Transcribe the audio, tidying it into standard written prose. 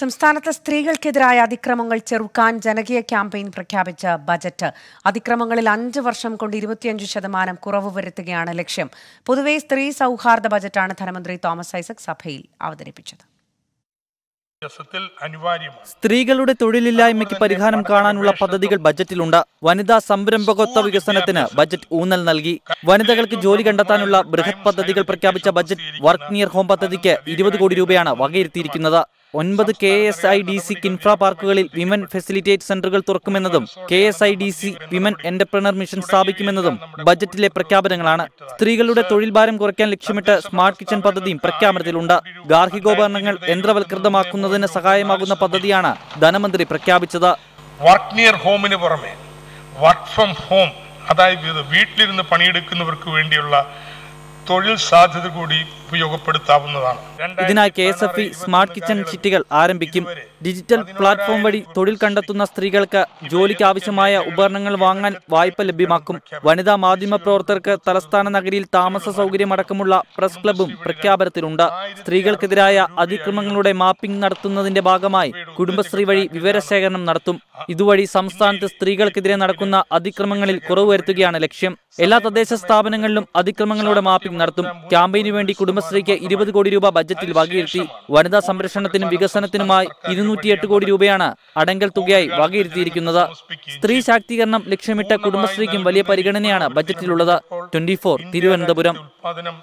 സംസ്ഥാനത്തെ സ്ത്രീകൾക്കെതിരായ അതിക്രമങ്ങൾ ചെറുക്കാൻ ജനകീയ ക്യാമ്പയിൻ പ്രഖ്യാപിച്ച ബജറ്റ് അതിക്രമങ്ങളിൽ 5 വർഷം കൊണ്ട് 25% കുറവ് വരുത്തുകയാണ് ലക്ഷ്യം. പൊതുവെ സ്ത്രീ സൗഹാർദ്ദ ബജറ്റാണ് ധനമന്ത്രി തോമസ് ഐസക് സഭയിൽ അവതരിപ്പിച്ചത്. സ്ത്രീകളുടെ തൊഴിലില്ലായ്മയ്ക്ക് പരിഹാരം കാണാനുള്ള പദ്ധതികൾ ബജറ്റിലുണ്ട്. വനിതാ സംരംഭകത്വ വികസനത്തിന് ബജറ്റ് ഊന്നൽ നൽകി. വനിതകൾക്ക് ജോലി കണ്ടെത്താനുള്ള ബൃഹത് പദ്ധതികൾ പ്രഖ്യാപിച്ച ബജറ്റ് വർക്ക് നിയർ ഹോം പദ്ധതിക്ക് 20 കോടി രൂപയാണ് വകയിരുത്തിയിരിക്കുന്നത്. 9 KSIDC കിൻഫ്ര പാർക്കുകളിൽ വിമൻ ഫെസിലിറ്റേറ്റ് സെന്ററുകൾ തുറക്കുമെന്നതും KSIDC വിമൻ എന്റർപ്രണർ മിഷൻ സ്ഥാപിക്കുമെന്നതും ബജറ്റിലെ പ്രഖ്യാപനങ്ങളാണ്. സ്ത്രീകളുടെ തൊഴിൽ ഭാരം കുറയ്ക്കാൻ ലക്ഷ്യമിട്ട് സ്മാർട്ട് കിച്ചൺ പദ്ധതിയും പ്രഖ്യാപനത്തിലുണ്ട്. ഗാർഹികോപകരണങ്ങൾ യന്ത്രവൽകൃതമാക്കുന്നതിന് സഹായമാകുന്ന പദ്ധതിയാണ് ധനമന്ത്രി പ്രഖ്യാപിച്ചത്. വർക്ക് നിയർ ഹോമിന് പുറമെ വർക്ക് ഫ്രം ഹോം, അതായത് വീട്ടിലിരുന്ന് പണിയെടുക്കുന്നവർക്ക് വേണ്ടിയുള്ള തൊഴിൽ സാധ്യത കൂടി ഉപയോഗപ്പെടുത്താവുന്നതാണ്. ഇതിനായി KSFE സ്മാർട്ട് കിച്ചൺ ചിറ്റികൾ ആരംഭിക്കും. ഡിജിറ്റൽ പ്ലാറ്റ്ഫോം വഴി തൊഴിൽ കണ്ടെത്തുന്ന സ്ത്രീകൾക്ക് ജോലിക്ക് ആവശ്യമായ ഉപകരണങ്ങൾ വാങ്ങാൻ വായ്പ ലഭ്യമാക്കും. വനിതാ മാധ്യമ പ്രവർത്തകർക്ക് തലസ്ഥാന നഗരിയിൽ താമസ സൗകര്യമടക്കമുള്ള പ്രസ് ക്ലബും പ്രഖ്യാപനത്തിലുണ്ട്. സ്ത്രീകൾക്കെതിരായ അതിക്രമങ്ങളുടെ മാപ്പിംഗ് നടത്തുന്നതിന്റെ ഭാഗമായി കുടുംബശ്രീ വഴി വിവരശേഖരണം നടത്തും. ഇതുവഴി സംസ്ഥാനത്ത് സ്ത്രീകൾക്കെതിരെ നടക്കുന്ന അതിക്രമങ്ങളിൽ കുറവ് വരുത്തുകയാണ് ലക്ഷ്യം. എല്ലാ തദ്ദേശ സ്ഥാപനങ്ങളിലും അതിക്രമങ്ങളുടെ മാപ്പിംഗ് നടത്തും. ക്യാമ്പയിനു വേണ്ടി കുടുംബശ്രീക്ക് 20 കോടി രൂപ ബജറ്റിൽ വകയിരുത്തി. വനിതാ സംരക്ഷണത്തിനും വികസനത്തിനുമായി 208 കോടി രൂപയാണ് അടങ്കൽ തുകയായി വകയിരുത്തിയിരിക്കുന്നത്. സ്ത്രീ ശാക്തീകരണം ലക്ഷ്യമിട്ട കുടുംബശ്രീക്കും വലിയ പരിഗണനയാണ് ബജറ്റിലുള്ളത്. 24 തിരുവനന്തപുരം.